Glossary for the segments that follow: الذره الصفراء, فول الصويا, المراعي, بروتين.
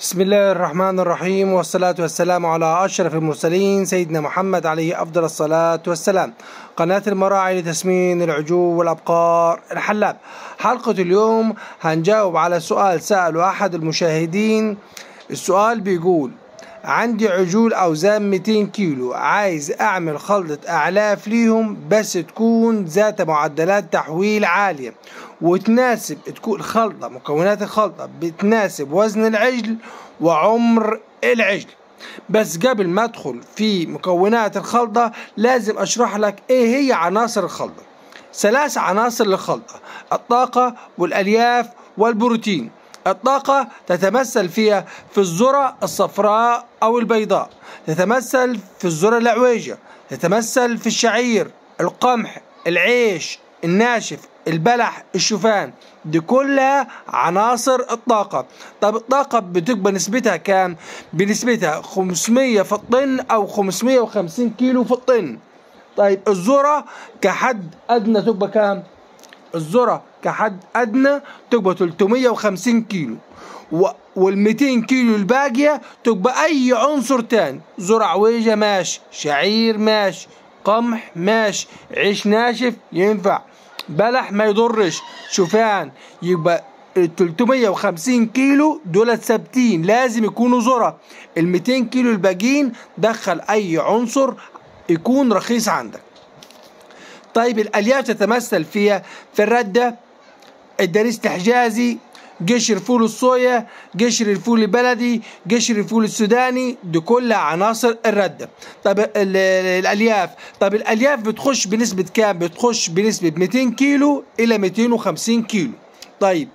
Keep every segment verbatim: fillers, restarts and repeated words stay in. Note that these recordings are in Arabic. بسم الله الرحمن الرحيم، والصلاة والسلام على أشرف المرسلين سيدنا محمد عليه أفضل الصلاة والسلام. قناة المراعي لتسمين العجو والأبقار الحلاب. حلقة اليوم هنجاوب على سؤال سأله أحد المشاهدين. السؤال بيقول: عندي عجول أوزان مئتين كيلو، عايز أعمل خلطة أعلاف ليهم بس تكون ذات معدلات تحويل عالية وتناسب، تكون الخلطة مكونات الخلطة بتناسب وزن العجل وعمر العجل. بس قبل ما أدخل في مكونات الخلطة لازم أشرح لك إيه هي عناصر الخلطة. ثلاث عناصر للخلطة: الطاقة والألياف والبروتين. الطاقة تتمثل فيها في الذرة الصفراء أو البيضاء، تتمثل في الذرة الأعوجة، تتمثل في الشعير، القمح، العيش، الناشف، البلح، الشوفان. دي كلها عناصر الطاقة. طب الطاقة بتبقى نسبتها كام؟ بنسبتها خمسمية في الطن أو خمسمية وخمسين كيلو في الطن. طيب الذرة كحد أدنى تبقى كام؟ الذرة كحد أدنى تبقى ثلاثمية وخمسين كيلو، والمئتين كيلو الباقية تبقى أي عنصر تاني. ذرة عويجة ماشي، شعير ماشي، قمح ماشي، عيش ناشف ينفع، بلح ما يضرش، شوفان. يبقى ثلاثمية وخمسين كيلو دولت ثابتين لازم يكونوا ذرة. المئتين كيلو الباقيين دخل أي عنصر يكون رخيص عندك. طيب الألياف تتمثل فيها في الردة، الدريس الحجازي، قشر فول الصويا، قشر الفول البلدي، قشر الفول السوداني. دي كلها عناصر الردة. طب الألياف، طب الألياف بتخش بنسبة كام؟ بتخش بنسبة مئتين كيلو إلى مئتين وخمسين كيلو. طيب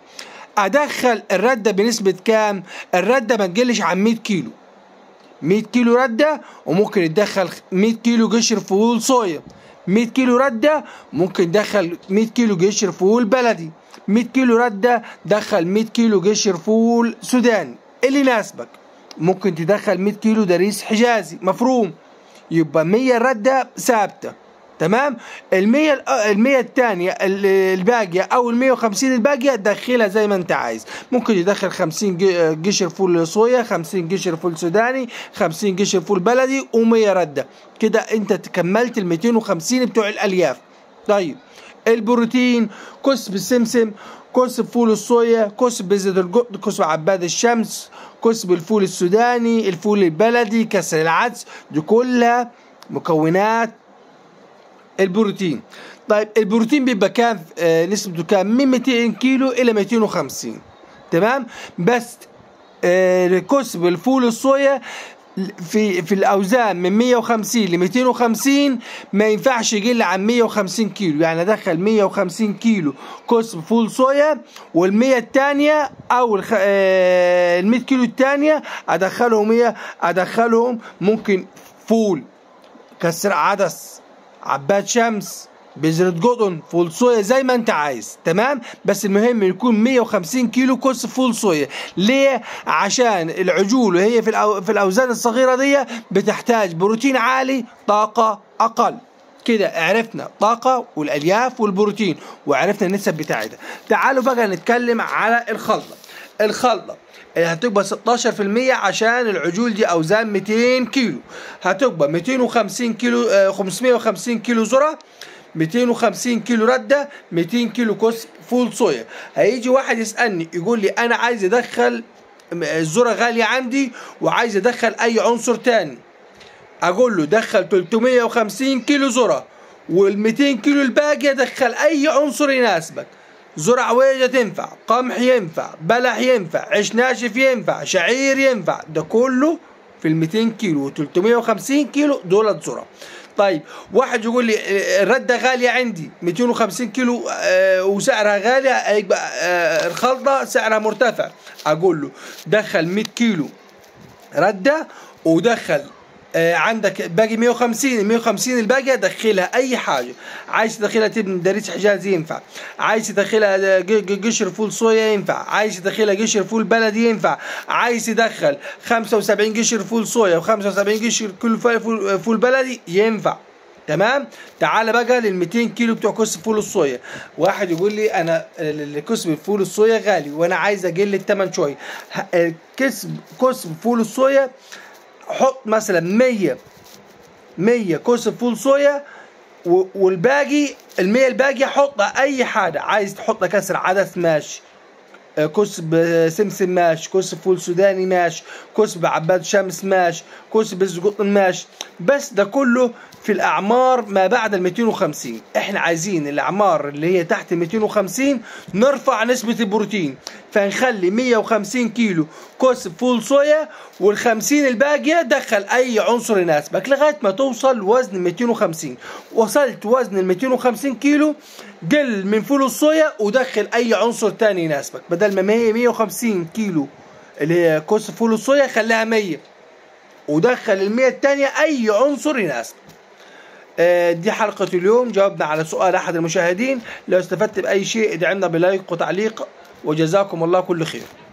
أدخل الردة بنسبة كام؟ الردة ما تقلش عن مئة كيلو، مئة كيلو ردة، وممكن تدخل مئة كيلو قشر فول صويا، مئة كيلو ردة، ممكن دخل مئة كيلو قشر فول بلدي، مئة كيلو ردة، دخل مئة كيلو قشر فول سوداني اللي يناسبك، ممكن تدخل مئة كيلو دريس حجازي مفروم. يبقى مية ردة ثابتة، تمام؟ المية المية الثانية الباقية أو المية وخمسين الباقية تدخلها زي ما أنت عايز، ممكن تدخل خمسين قشر فول صويا، خمسين قشر فول سوداني، خمسين قشر فول بلدي، ومية ردة. كده أنت تكملت ال مئتين وخمسين بتوع الألياف. طيب البروتين: كسب السمسم، كسب فول الصويا، كسب زيت القطن، كسب عباد الشمس، كسب الفول السوداني، الفول البلدي، كسر العدس. دي كلها مكونات البروتين. طيب البروتين بيبقى كام؟ آه نسبته كام؟ من مئتين كيلو الى مئتين وخمسين، تمام؟ بس آه كسب الفول الصويا في في الاوزان من مئة وخمسين ل مئتين وخمسين ما ينفعش يقل عن مئة وخمسين كيلو، يعني ادخل مئة وخمسين كيلو كسب فول صويا، وال100 الثانيه او ال آه مئة كيلو الثانيه ادخلهم ايه؟ ادخلهم ممكن فول، كسر عدس، عباد شمس، بذرة قطن، فول صويا، زي ما انت عايز، تمام؟ بس المهم يكون مئة وخمسين كيلو كوس فول صويا. ليه؟ عشان العجول وهي في الأو... في الاوزان الصغيره دي بتحتاج بروتين عالي، طاقه اقل. كده عرفنا الطاقه والالياف والبروتين، وعرفنا النسب بتاعتها. تعالوا بقى نتكلم على الخلطه. الخلطه هتبقى ستاشر في المية عشان العجول دي اوزان مئتين كيلو، هتبقى مئتين وخمسين كيلو، خمسمية وخمسين كيلو ذره، مئتين وخمسين كيلو رده، مئتين كيلو كسب فول صويا. هيجي واحد يسالني يقول لي: انا عايز ادخل الذره غاليه عندي وعايز ادخل اي عنصر تاني. اقول له دخل ثلاثمية وخمسين كيلو ذره، وال200 كيلو الباقيه دخل اي عنصر يناسبك. ذرة عويجة تنفع، قمح ينفع، بلح ينفع، عيش ناشف ينفع، شعير ينفع. ده كله في ال مئتين كيلو و ثلاثمية وخمسين كيلو دولت ذرة. طيب واحد يقول لي الردة غالية عندي مئتين وخمسين كيلو آه وسعرها غالي، هيبقى آه الخلطة سعرها مرتفع. أقول له دخل مئة كيلو ردة، ودخل آه عندك باقي مئة وخمسين، مئة وخمسين الباقيه دخلها اي حاجه عايز تدخلها. تبن دريس حجازي ينفع، عايز تدخلها قشر فول صويا ينفع، عايز تدخلها قشر فول بلدي ينفع، عايز تدخل خمسة وسبعين قشر فول صويا و75 قشر كل فول بلدي ينفع، تمام. تعال بقى لل مئتين كيلو بتوع كوس فول الصويا. واحد يقول لي انا الكوس فول الصويا غالي وانا عايز اقل الثمن شويه. كوس كوس فول الصويا حط مثلا مية مية كوس فول صويا، والباقي ال مية الباقي حط اي حاجه عايز، تحط كسر عدس ماشي، كسب سمسم ماشي، كسب فول سوداني ماشي، كسب عباد شمس ماشي، كسب الزقطن ماشي، بس ده كله في الاعمار ما بعد ال مئتين وخمسين. احنا عايزين الاعمار اللي هي تحت ال مئتين وخمسين نرفع نسبه البروتين، فنخلي مية وخمسين كيلو كسب فول صويا وال50 الباقيه دخل اي عنصر يناسبك لغايه ما توصل وزن مئتين وخمسين. وصلت وزن ال مئتين وخمسين كيلو، قل من فول الصويا ودخل اي عنصر تاني يناسبك. بدل ما هي مية وخمسين كيلو اللي هي كوس فول الصويا خليها مية ودخل ال مية الثانيه اي عنصر يناسبك. آه دي حلقه اليوم، جاوبنا على سؤال احد المشاهدين. لو استفدت باي شيء ادعمنا بلايك وتعليق، وجزاكم الله كل خير.